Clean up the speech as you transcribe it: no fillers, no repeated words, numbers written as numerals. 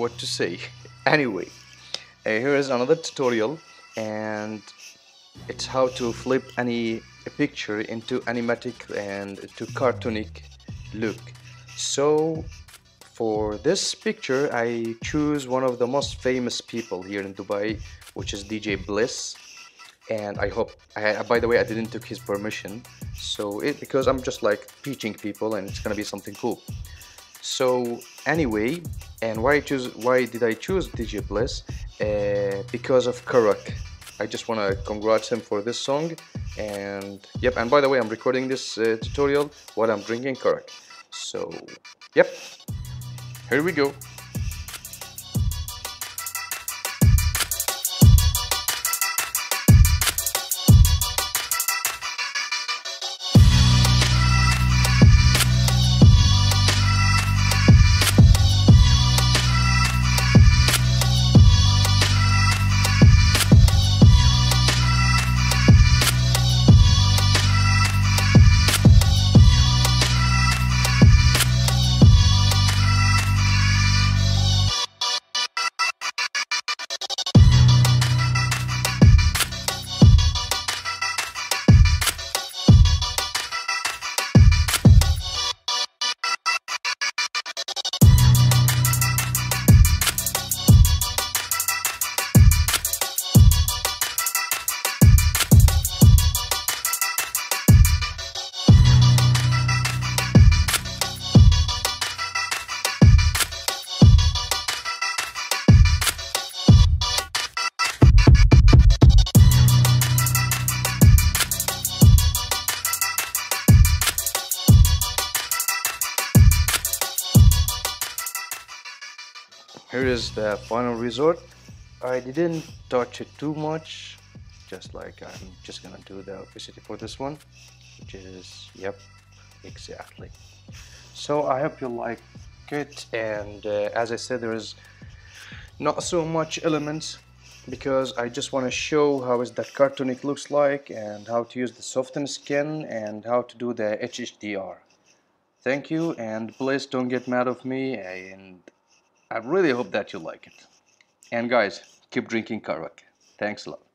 what to say. Anyway, here is another tutorial, and it's how to flip a picture into animatic and to cartoonic look. So for this picture I choose one of the most famous people here in Dubai, which is DJ Bliss. And I hope, by the way, I didn't take his permission, so because I'm just like teaching people and it's gonna be something cool. So anyway, and why did I choose DJ Bliss? Because of Karak. I just want to congrats him for this song. And yep, and by the way, I'm recording this tutorial while I'm drinking Karak. So yep, here we go. Here is the final result. I didn't touch it too much, just like I'm just gonna do the opacity for this one, which is, yep, exactly. So I hope you like it, and as I said, there is not so much elements because I just want to show how is that cartoonic looks like, and how to use the softened skin, and how to do the HHDR. Thank you, and please don't get mad at me, and I really hope that you like it. And guys, keep drinking Karak. Thanks a lot.